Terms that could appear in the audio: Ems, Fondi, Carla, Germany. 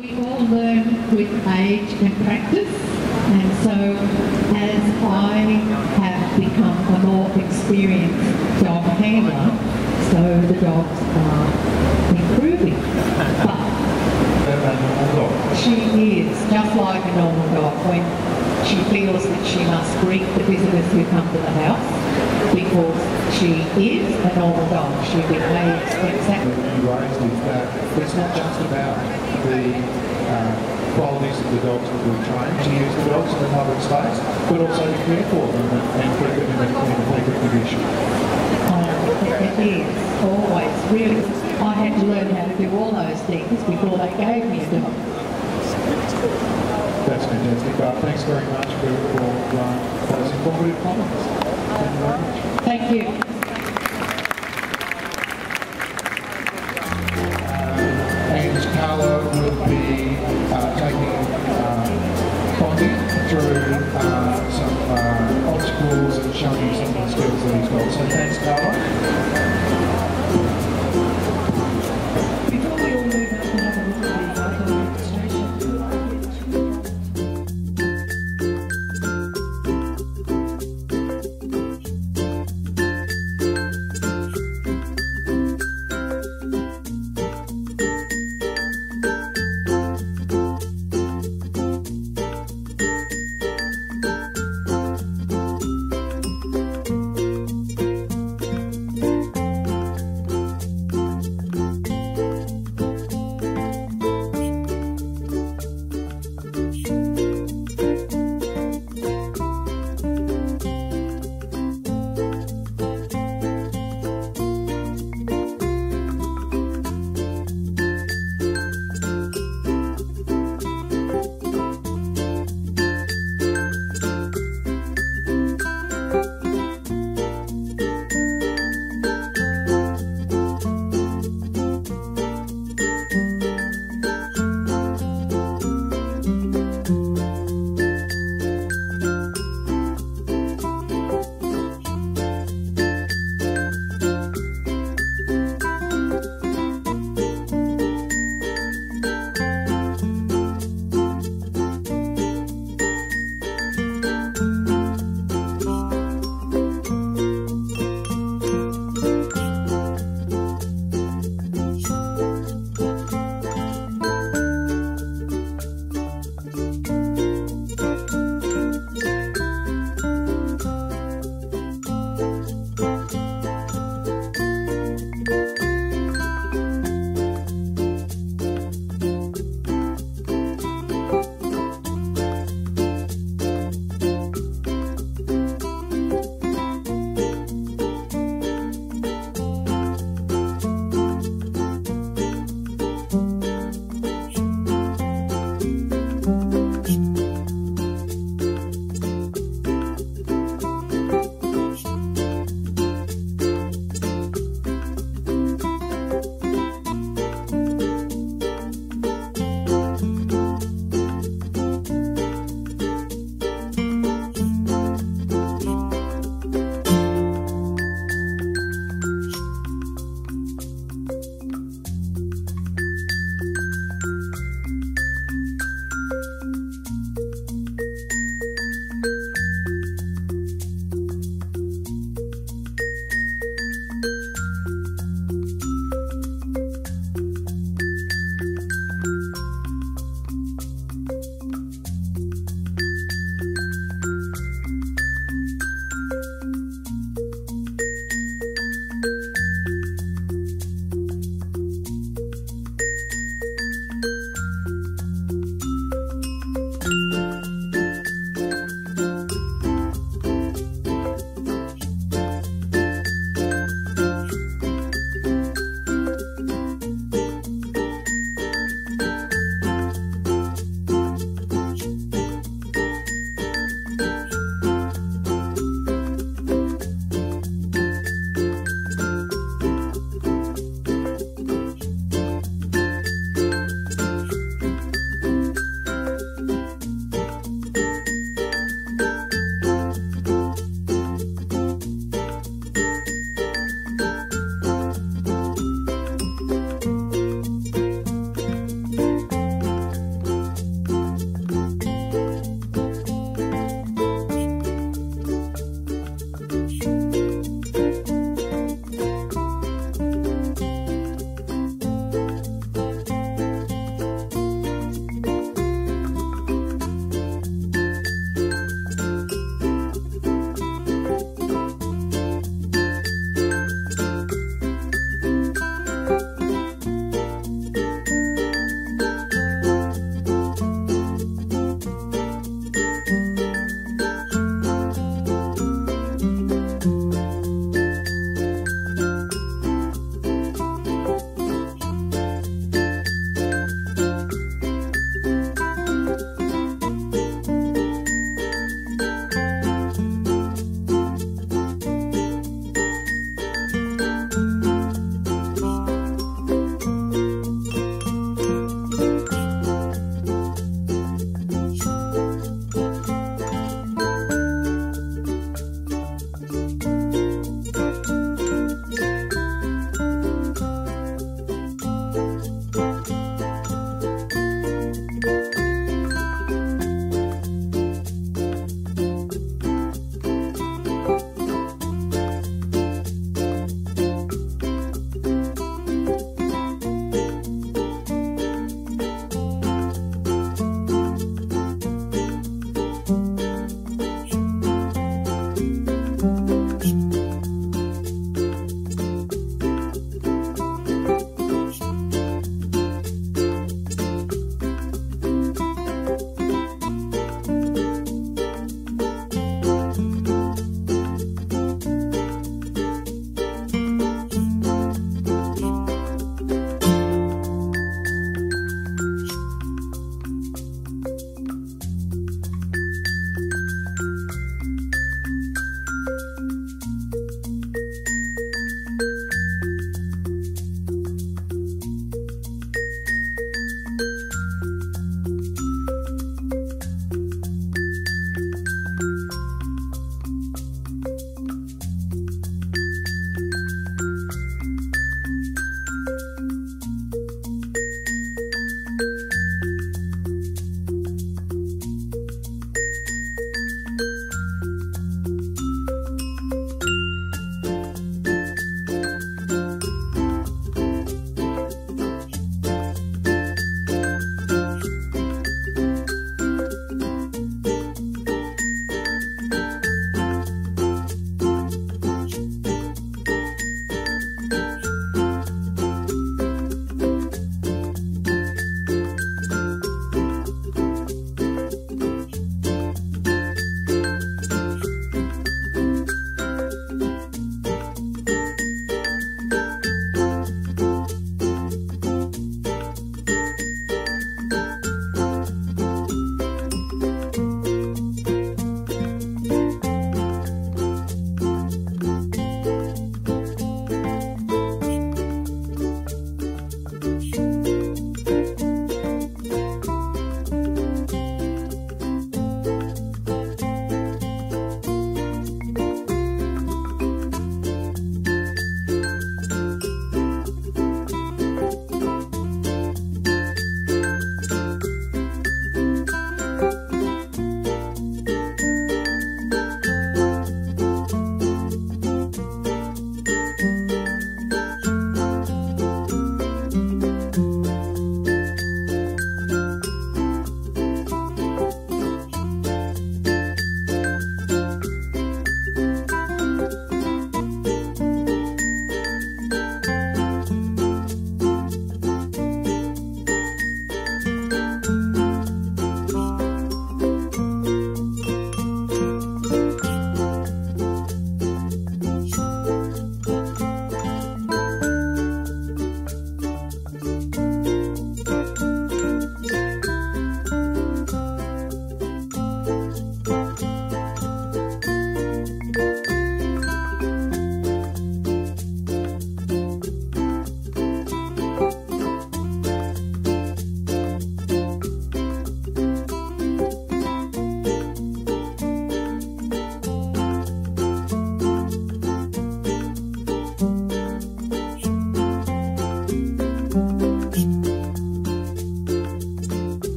we all learn with age and practice, and so as I have become a more experienced dog handler, so the dogs are improving. But she is just like a normal dog when she feels that she must greet the visitors who come to the house because she is a normal dog. She behaves exactly. You raised is that it's not just about the qualities of the dogs that we train to use the dogs in the public space, but also to care for them and keep them in a good condition. It is always really. I had to learn how to do all those things before they gave me a dog. That's fantastic. Well, thanks very much for those informative comments. Thank you very much. Thank you. And Carla will be taking Fondi through some obstacles and showing you some of the skills that he's got. So thanks, Carla.